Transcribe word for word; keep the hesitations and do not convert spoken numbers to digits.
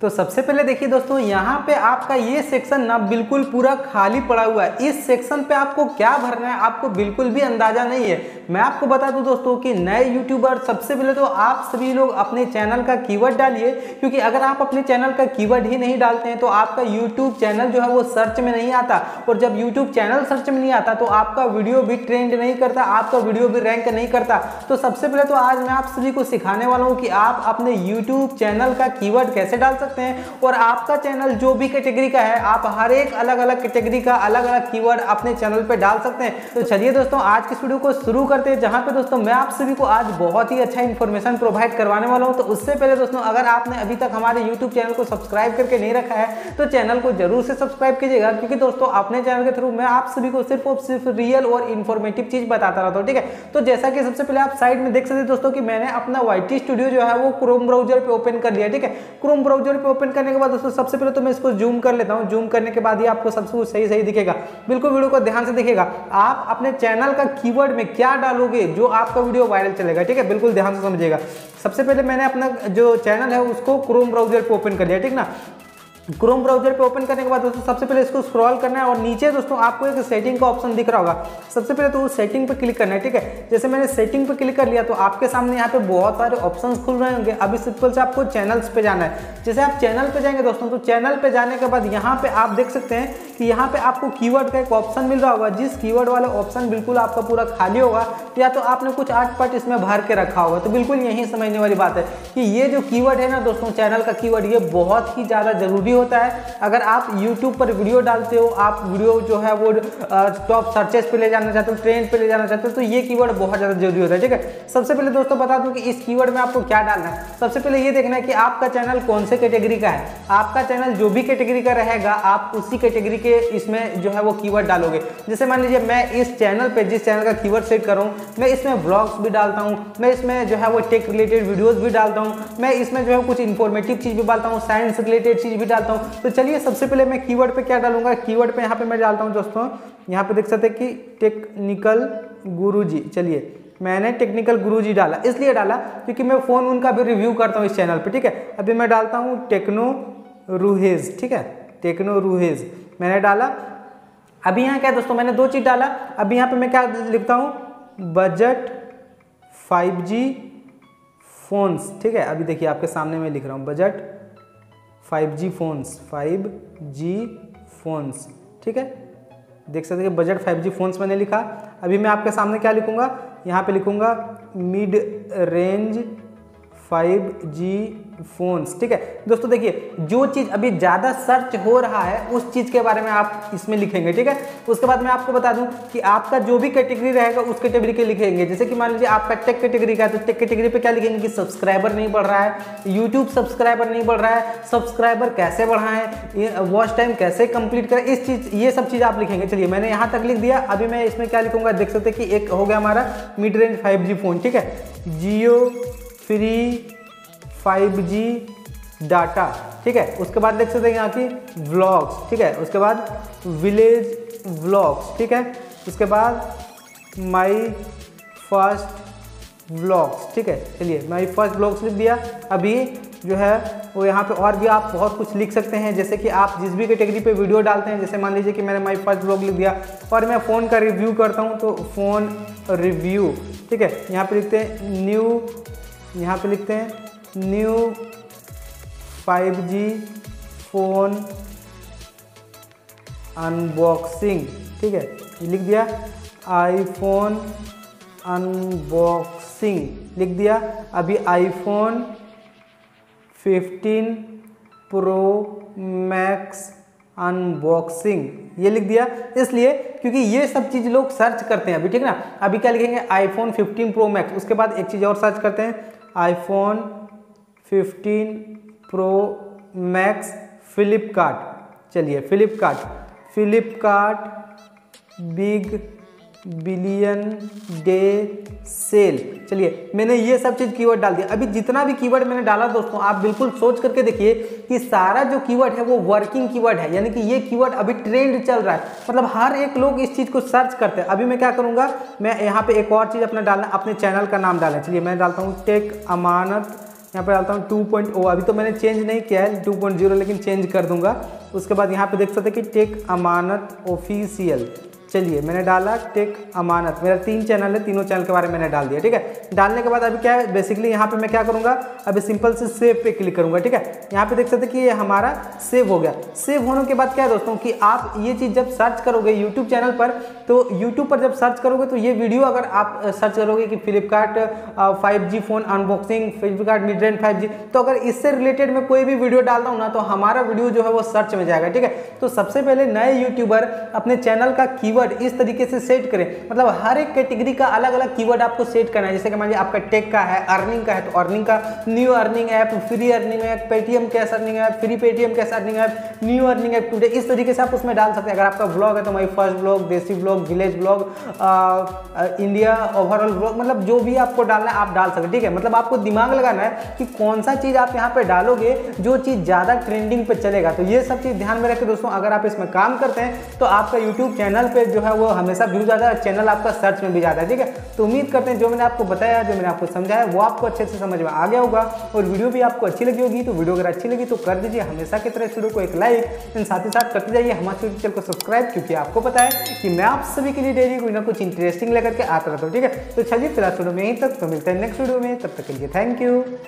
तो सबसे पहले देखिए दोस्तों, यहाँ पे आपका ये सेक्शन ना बिल्कुल पूरा खाली पड़ा हुआ है। इस सेक्शन पे आपको क्या भरना है आपको बिल्कुल भी अंदाजा नहीं है। मैं आपको बता दूं दोस्तों कि नए यूट्यूबर, सबसे पहले तो आप सभी लोग अपने चैनल का कीवर्ड डालिए, क्योंकि अगर आप अपने चैनल का कीवर्ड ही नहीं डालते हैं तो आपका यूट्यूब चैनल जो है वो सर्च में नहीं आता, और जब यूट्यूब चैनल सर्च में नहीं आता तो आपका वीडियो भी ट्रेंड नहीं करता, आपका वीडियो भी रैंक नहीं करता। तो सबसे पहले तो आज मैं आप सभी को सिखाने वाला हूँ कि आप अपने यूट्यूब चैनल का कीवर्ड कैसे डाल सकते हैं, और आपका चैनल जो भी कैटेगरी का है आप हर एक अलग अलग कैटेगरी का अलग अलग कीवर्ड अपने चैनल पे डाल सकते हैं। तो चलिए दोस्तों आज की वीडियो को शुरू करते हैं, जहां पे दोस्तों मैं आप सभी को आज बहुत ही अच्छा इंफॉर्मेशन प्रोवाइड करवाने वाला हूं। तो उससे पहले दोस्तों अगर आपने अभी तक हमारे यूट्यूब चैनल को सब्सक्राइब करके नहीं रखा है तो चैनल को जरूर से सब्सक्राइब कीजिएगा, क्योंकि दोस्तों अपने चैनल के थ्रू मैं आप सभी को सिर्फ और सिर्फ रियल और इन्फॉर्मेटिव चीज बताता रहता हूँ। ठीक है, तो जैसा कि सबसे पहले आप साइड में देख सकते हैं दोस्तों कि मैंने अपना वाईटी स्टूडियो जो है वो क्रोम ब्राउजर पे ओपन कर लिया। ठीक है, क्रोम ब्राउजर पे ओपन करने के बाद दोस्तों सबसे पहले तो मैं इसको जूम कर लेता हूं। जूम करने के बाद ही आपको सब कुछ सही सही दिखेगा। बिल्कुल वीडियो को ध्यान से देखिएगा, आप अपने चैनल का कीवर्ड में क्या डालोगे जो आपका वीडियो वायरल चलेगा। ठीक है, बिल्कुल ध्यान से समझिएगा। सबसे पहले मैंने अपना जो चैनल है उसको क्रोम ब्राउजर पे ओपन कर लिया। ठीक ना, क्रोम ब्राउजर पे ओपन करने के बाद दोस्तों सबसे पहले इसको स्क्रॉल करना है और नीचे दोस्तों आपको एक सेटिंग का ऑप्शन दिख रहा होगा। सबसे पहले तो उस सेटिंग पे क्लिक करना है। ठीक है, जैसे मैंने सेटिंग पे क्लिक कर लिया तो आपके सामने यहाँ पे बहुत सारे ऑप्शंस खुल रहे होंगे। अभी सिंपल से आपको चैनल्स पे जाना है। जैसे आप चैनल पे जाएंगे दोस्तों तो चैनल पे जाने के बाद यहाँ पे आप देख सकते हैं कि यहाँ पे आपको कीवर्ड का एक ऑप्शन मिल रहा होगा, जिस कीवर्ड वाला ऑप्शन बिल्कुल आपका पूरा खाली होगा, या तो आपने कुछ आटपट इसमें भर के रखा होगा। तो बिल्कुल यही समझने वाली बात है कि ये जो कीवर्ड है ना दोस्तों, चैनल का कीवर्ड, ये बहुत ही ज़्यादा ज़रूरी होता है। अगर आप YouTube पर वीडियो डालते हो, आप वीडियो जो है वो टॉप सर्चेस पे ले जाना चाहते हो, ट्रेंड पे ले जाना चाहते हो, तो ये कीवर्ड बहुत ज़्यादा जरूरी होता है। ठीक है, सबसे पहले दोस्तों बता दूं कि इस कीवर्ड में आपको क्या डालना है। सबसे पहले ये देखना है कि आपका चैनल कौन से कैटेगरी का है। आपका चैनल जो भी कैटेगरी का रहेगा आप उसी कैटेगरी के इसमें जो है वो कीवर्ड डालोगे। जैसे मान लीजिए मैं इस चैनल पर जिस चैनल का कीवर्ड सेट कर रहा हूँ, मैं इसमें ब्लॉग्स भी डालता हूँ, मैं इसमें जो है वो टेक रिलेटेड वीडियोज़ भी डालता हूँ, मैं इसमें जो है कुछ इन्फॉर्मेटिव चीज़ भी डालता हूँ, साइंस रिलेटेड चीज़ भी डालता हूँ। तो चलिए सबसे पहले मैं कीवर्ड पे क्या डालूंगा, कीवर्ड पे यहाँ पे मैं डालता हूँ दोस्तों, यहाँ पे देख सकते हैं कि टेक्निकल गुरुजी। चलिए मैंने टेक्निकल गुरुजी डाला, इसलिए डाला क्योंकि मैं फ़ोन उनका भी रिव्यू करता हूँ इस चैनल पे। ठीक है, अभी मैं डालता हूँ टेक्नो रूहेज। ठीक है, टेक्नो रूहेज मैंने डाला। अभी यहाँ क्या दोस्तों, मैंने दो चीज़ डाला। अभी यहाँ पर मैं क्या लिखता हूँ, बजट फाइव जी फोन्स। ठीक है, अभी देखिए आपके सामने मैं लिख रहा हूँ budget five G phones, five G phones. ठीक है, देख सकते हैं बजट फाइव जी फोन्स मैंने लिखा। अभी मैं आपके सामने क्या लिखूंगा, यहाँ पे लिखूंगा mid range five G phones. ठीक है दोस्तों, देखिए जो चीज़ अभी ज़्यादा सर्च हो रहा है उस चीज़ के बारे में आप इसमें लिखेंगे। ठीक है, उसके बाद मैं आपको बता दूं कि आपका जो भी कैटेगरी रहेगा उस कैटेगरी के लिखेंगे। जैसे कि मान लीजिए आपका टेक कैटेगरी का है तो टेक कैटेगरी पे क्या लिखेंगे कि सब्सक्राइबर नहीं बढ़ रहा है, यूट्यूब सब्सक्राइबर नहीं बढ़ रहा है, सब्सक्राइबर कैसे बढ़ाएं, वॉच टाइम कैसे कंप्लीट करें, इस चीज़ ये सब चीज़ आप लिखेंगे। चलिए मैंने यहाँ तक लिख दिया। अभी मैं इसमें क्या लिखूँगा, देख सकते कि एक हो गया हमारा mid range five G phone. ठीक है, Jio free five G data. ठीक है, उसके बाद देख सकते हैं यहाँ की व्लॉग्स। ठीक है, उसके बाद विलेज व्लॉग्स। ठीक है, उसके बाद माई फर्स्ट व्लॉग्स। ठीक है, चलिए माई फर्स्ट व्लॉग्स लिख दिया। अभी जो है वो यहाँ पे और भी आप बहुत कुछ लिख सकते हैं, जैसे कि आप जिस भी कैटेगरी पे वीडियो डालते हैं। जैसे मान लीजिए कि मैंने माई फर्स्ट व्लॉग लिख दिया और मैं फ़ोन का रिव्यू करता हूँ तो फ़ोन रिव्यू। ठीक है, यहाँ पर लिखते हैं न्यू, यहाँ पर लिखते हैं new five G phone unboxing. ठीक है, लिख दिया आईफोन अनबॉक्सिंग लिख दिया। अभी iPhone fifteen pro max unboxing ये लिख दिया, इसलिए क्योंकि ये सब चीज़ लोग सर्च करते हैं अभी। ठीक ना, अभी क्या लिखेंगे, आईफोन फिफ्टीन प्रो मैक्स। उसके बाद एक चीज़ और सर्च करते हैं, iPhone fifteen pro max Flipkart. चलिए Flipkart, Flipkart big billion day sale. चलिए मैंने ये सब चीज़ कीवर्ड डाल दिया। अभी जितना भी कीवर्ड मैंने डाला दोस्तों आप बिल्कुल सोच करके देखिए कि सारा जो कीवर्ड है वो वर्किंग कीवर्ड है, यानी कि ये कीवर्ड अभी ट्रेंड चल रहा है, मतलब हर एक लोग इस चीज़ को सर्च करते हैं। अभी मैं क्या करूँगा, मैं यहाँ पे एक और चीज़ अपना डालना, अपने चैनल का नाम डालना। चलिए मैं डालता हूँ टेक अमानत यहाँ पर डालता हूँ टू पॉइंट ओ। अभी तो मैंने चेंज नहीं किया है टू पॉइंट ओ, लेकिन चेंज कर दूंगा। उसके बाद यहाँ पे देख सकते हैं कि टेक अमानत ऑफिशियल, चलिए मैंने डाला टेक अमानत। मेरा तीन चैनल है, तीनों चैनल के बारे में मैंने डाल दिया। ठीक है, डालने के बाद अभी क्या है, बेसिकली यहाँ पे मैं क्या करूँगा, अभी सिंपल से सेव पे क्लिक करूँगा। ठीक है, यहाँ पे देख सकते हैं कि ये हमारा सेव हो गया। सेव होने के बाद क्या है दोस्तों कि आप ये चीज़ जब सर्च करोगे यूट्यूब चैनल पर, तो यूट्यूब पर जब सर्च करोगे तो ये वीडियो अगर आप सर्च करोगे कि Flipkart five G phone unboxing, Flipkart mid range five G, तो अगर इससे रिलेटेड मैं कोई भी वीडियो डालता हूँ ना, तो हमारा वीडियो जो है वो सर्च में जाएगा। ठीक है, तो सबसे पहले नए यूट्यूबर अपने चैनल का कीवर्ड इस तरीके से सेट करें, मतलब हर एक कैटेगरी का अलग अलग कीवर्ड आपको सेट करना है। जैसे कि मान लीजिए आपका टेक का है, अर्निंग का है, तो अर्निंग का new earning app, free earning app, Paytm cash earning app, free Paytm cash earning app, new earning app today, इस तरीके से आप उसमें डाल सकते हैं। अगर आपका ब्लॉग है तो my first blog, desi blog, village blog, India overall blog, मतलब जो भी आपको डालना है आप डाल सकते। ठीक है, मतलब आपको दिमाग लगाना है कि कौन सा चीज़ आप यहाँ पर डालोगे जो चीज़ ज़्यादा ट्रेंडिंग पर चलेगा। तो ये सब चीज़ ध्यान में रखें दोस्तों। अगर आप इसमें काम करते हैं तो आपका यूट्यूब चैनल पर जो है वो हमेशा व्यूज आता है, चैनल आपका सर्च में भी जाता है। ठीक है, तो उम्मीद करते हैं जो मैंने आपको बताया, जो मैंने आपको समझाया वो आपको अच्छे से समझ में आ गया होगा और वीडियो भी आपको अच्छी लगी होगी। तो वीडियो अगर अच्छी लगी तो कर दीजिए हमेशा की तरह वीडियो को एक लाइक, एंड साथ ही साथ करते जाइए हमारे यूट्यूब चैनल को सब्सक्राइब, क्योंकि आपको पता है कि मैं आप सभी के लिए डेली कोई ना कुछ इंटरेस्टिंग लेकर के आता रहता हूँ। ठीक है, तो चलिए फिलहाल वीडियो में यहीं तक, तो मिलते हैं नेक्स्ट वीडियो में, तब तक के लिए थैंक यू।